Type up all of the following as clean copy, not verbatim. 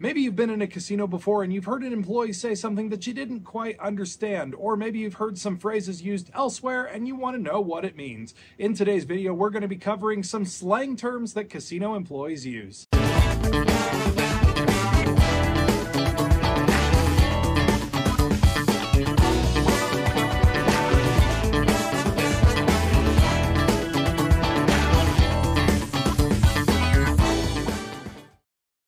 Maybe you've been in a casino before and you've heard an employee say something that you didn't quite understand, or maybe you've heard some phrases used elsewhere and you want to know what it means. In today's video, we're going to be covering some slang terms that casino employees use.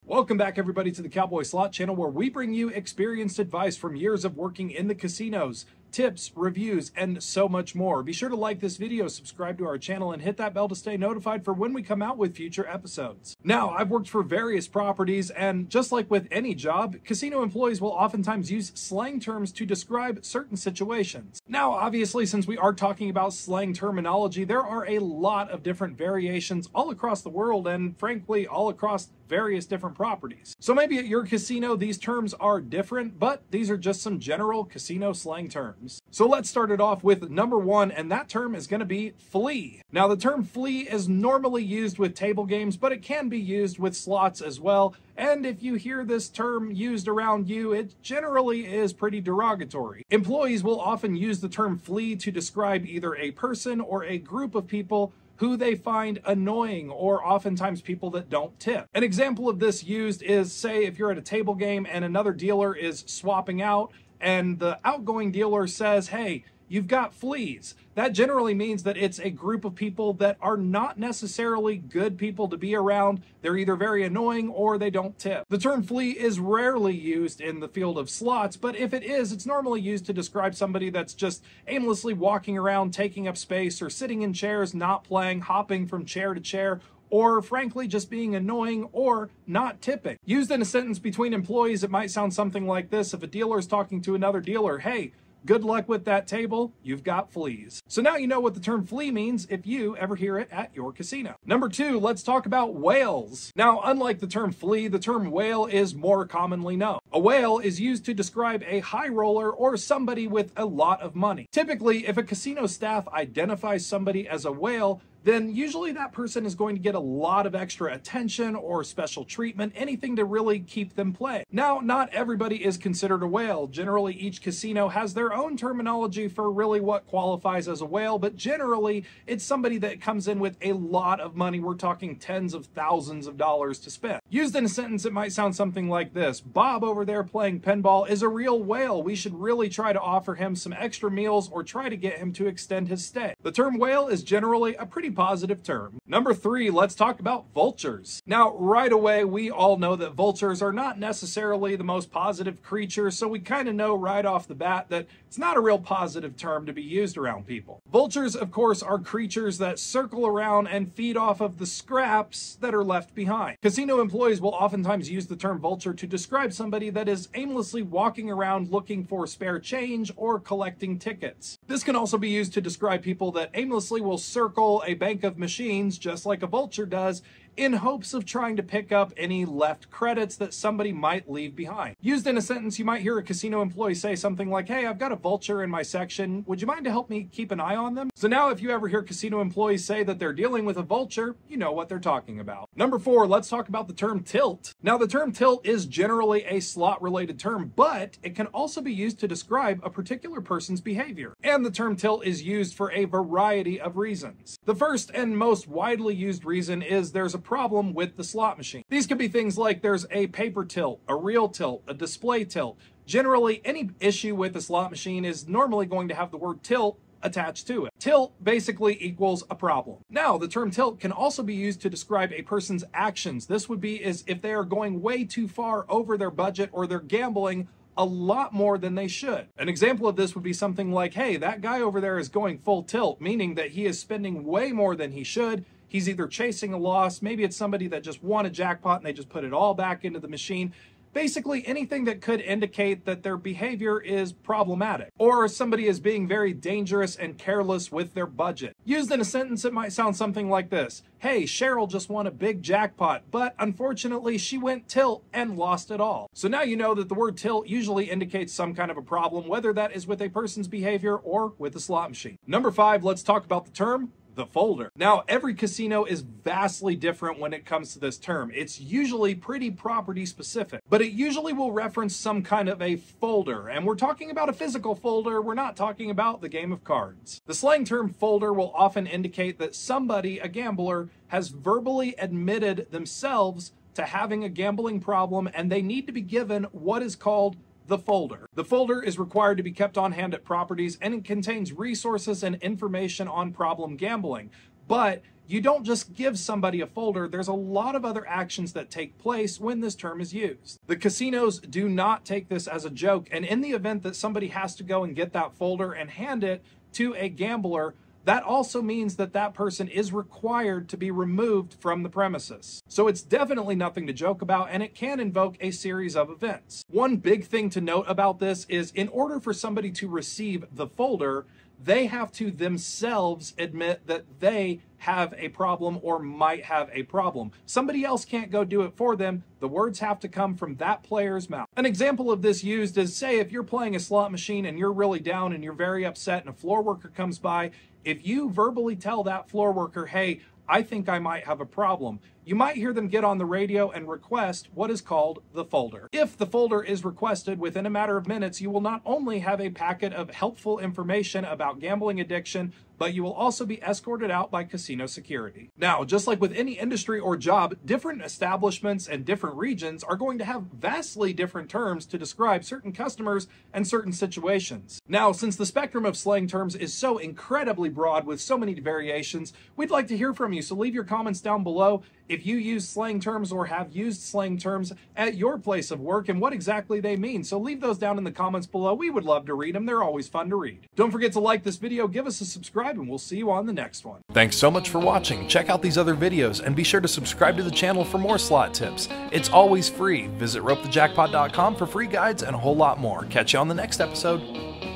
Welcome back, everybody, to the Cowboy Slot Channel, where we bring you experienced advice from years of working in the casinos, tips, reviews, and so much more. Be sure to like this video, subscribe to our channel, and hit that bell to stay notified for when we come out with future episodes. Now, I've worked for various properties, and just like with any job, casino employees will oftentimes use slang terms to describe certain situations. Now, obviously, since we are talking about slang terminology, there are a lot of different variations all across the world and, frankly, all across various different properties. So maybe at your casino, these terms are different, but these are just some general casino slang terms. So let's start it off with number one, and that term is going to be flea. Now, the term flea is normally used with table games, but it can be used with slots as well. And if you hear this term used around you, it generally is pretty derogatory. Employees will often use the term flea to describe either a person or a group of people who they find annoying, or oftentimes people that don't tip. An example of this used is, say, if you're at a table game and another dealer is swapping out, and the outgoing dealer says, hey, you've got fleas. That generally means that it's a group of people that are not necessarily good people to be around. They're either very annoying or they don't tip. The term flea is rarely used in the field of slots, but if it is, it's normally used to describe somebody that's just aimlessly walking around, taking up space, or sitting in chairs, not playing, hopping from chair to chair, or frankly just being annoying or not tipping. Used in a sentence between employees, it might sound something like this. If a dealer is talking to another dealer, hey, good luck with that table, you've got fleas. So now you know what the term flea means if you ever hear it at your casino. Number two, let's talk about whales. Now, unlike the term flea, the term whale is more commonly known. A whale is used to describe a high roller or somebody with a lot of money. Typically, if a casino staff identifies somebody as a whale, then usually that person is going to get a lot of extra attention or special treatment, anything to really keep them playing. Now, not everybody is considered a whale. Generally, each casino has their own terminology for really what qualifies as a whale, but generally, it's somebody that comes in with a lot of money. We're talking tens of thousands of dollars to spend. Used in a sentence, it might sound something like this. Bob over there playing pinball is a real whale. We should really try to offer him some extra meals or try to get him to extend his stay. The term whale is generally a pretty positive term. Number three, let's talk about vultures. Now, right away, we all know that vultures are not necessarily the most positive creatures, so we kind of know right off the bat that it's not a real positive term to be used around people. Vultures, of course, are creatures that circle around and feed off of the scraps that are left behind. Casino employees will oftentimes use the term vulture to describe somebody that is aimlessly walking around looking for spare change or collecting tickets. This can also be used to describe people that aimlessly will circle a bank of machines, just like a vulture does, in hopes of trying to pick up any left credits that somebody might leave behind. Used in a sentence, you might hear a casino employee say something like, hey, I've got a vulture in my section. Would you mind to help me keep an eye on them? So now if you ever hear casino employees say that they're dealing with a vulture, you know what they're talking about. Number four, let's talk about the term tilt. Now, the term tilt is generally a slot-related term, but it can also be used to describe a particular person's behavior. And the term tilt is used for a variety of reasons. The first and most widely used reason is there's a problem with the slot machine. These could be things like there's a paper tilt, a reel tilt, a display tilt. Generally, any issue with a slot machine is normally going to have the word tilt attached to it. Tilt basically equals a problem. Now, the term tilt can also be used to describe a person's actions. This would be as if they are going way too far over their budget or they're gambling a lot more than they should. An example of this would be something like, hey, that guy over there is going full tilt, meaning that he is spending way more than he should. He's either chasing a loss, maybe it's somebody that just won a jackpot and they just put it all back into the machine. Basically anything that could indicate that their behavior is problematic, or somebody is being very dangerous and careless with their budget. Used in a sentence, it might sound something like this. Hey, Cheryl just won a big jackpot, but unfortunately she went tilt and lost it all. So now you know that the word tilt usually indicates some kind of a problem, whether that is with a person's behavior or with a slot machine. Number five, let's talk about the term the folder. Now, every casino is vastly different when it comes to this term. It's usually pretty property specific, but it usually will reference some kind of a folder, and we're talking about a physical folder. We're not talking about the game of cards. The slang term folder will often indicate that somebody, a gambler, has verbally admitted themselves to having a gambling problem, and they need to be given what is called the folder. The folder is required to be kept on hand at properties, and it contains resources and information on problem gambling. But you don't just give somebody a folder. There's a lot of other actions that take place when this term is used. The casinos do not take this as a joke, and in the event that somebody has to go and get that folder and hand it to a gambler, that also means that that person is required to be removed from the premises. So it's definitely nothing to joke about, and it can invoke a series of events. One big thing to note about this is, in order for somebody to receive the folder, they have to themselves admit that they have a problem or might have a problem. Somebody else can't go do it for them. The words have to come from that player's mouth. An example of this used is, say, if you're playing a slot machine and you're really down and you're very upset and a floor worker comes by, if you verbally tell that floor worker, hey, I think I might have a problem, you might hear them get on the radio and request what is called the folder. If the folder is requested within a matter of minutes, you will not only have a packet of helpful information about gambling addiction, but you will also be escorted out by casino security. Now, just like with any industry or job, different establishments and different regions are going to have vastly different terms to describe certain customers and certain situations. Now, since the spectrum of slang terms is so incredibly broad with so many variations, we'd like to hear from you, so leave your comments down below if you use slang terms or have used slang terms at your place of work and what exactly they mean. So leave those down in the comments below. We would love to read them. They're always fun to read. Don't forget to like this video, give us a subscribe, and we'll see you on the next one. Thanks so much for watching. Check out these other videos and be sure to subscribe to the channel for more slot tips. It's always free. Visit ropethejackpot.com for free guides and a whole lot more. Catch you on the next episode.